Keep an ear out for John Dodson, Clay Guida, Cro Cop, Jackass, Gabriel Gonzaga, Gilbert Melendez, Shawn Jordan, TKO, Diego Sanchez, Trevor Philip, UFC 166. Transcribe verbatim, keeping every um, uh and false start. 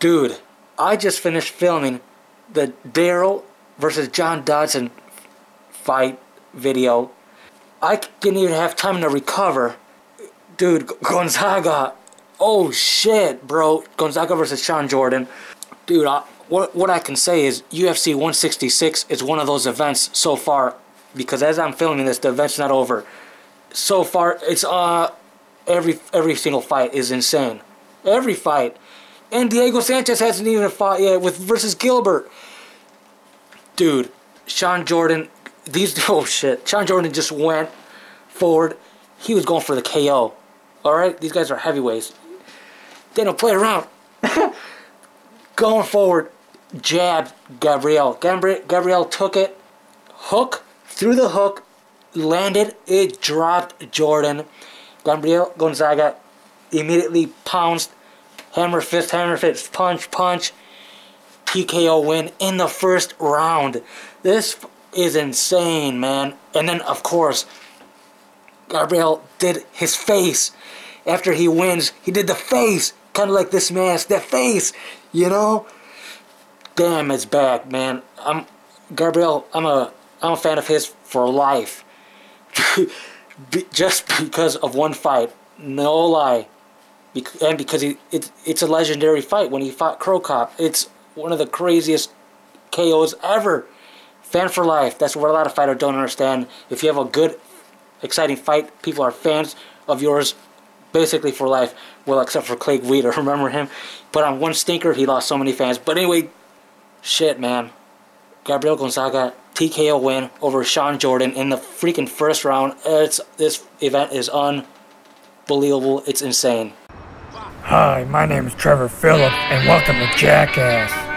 Dude, I just finished filming the Daryl versus John Dodson fight video. I didn't even have time to recover. Dude, Gonzaga. Oh shit, bro. Gonzaga versus Shawn Jordan. Dude, I, what, what I can say is U F C one sixty-six is one of those events so far, because as I'm filming this, the event's not over. So far, it's uh, every every single fight is insane. Every fight. And Diego Sanchez hasn't even fought yet with versus Gilbert. Dude, Shawn Jordan, these, oh shit. Shawn Jordan just went forward. He was going for the K O. Alright? These guys are heavyweights. They don't play around. Going forward, jab Gabriel. Gabri Gabriel took it. Hook, threw the hook, landed, it dropped Jordan. Gabriel Gonzaga immediately pounced. Hammer fist, hammer fist, punch, punch. T K O win in the first round. This is insane, man. And then, of course, Gabriel did his face. After he wins, he did the face. Kind of like this mask, that face, you know? Damn, it's back, man. I'm, Gabriel, I'm a, I'm a fan of his for life. Just because of one fight. No lie. And because he, it, it's a legendary fight when he fought Cro Cop. It's one of the craziest K Os ever. Fan for life. That's what a lot of fighters don't understand. If you have a good, exciting fight, people are fans of yours basically for life. Well, except for Clay Guida. Remember him? But on one stinker, he lost so many fans. But anyway, shit, man. Gabriel Gonzaga, T K O win over Shawn Jordan in the freaking first round. It's, this event is unbelievable. It's insane. Hi, my name is Trevor Philip, and welcome to Jackass.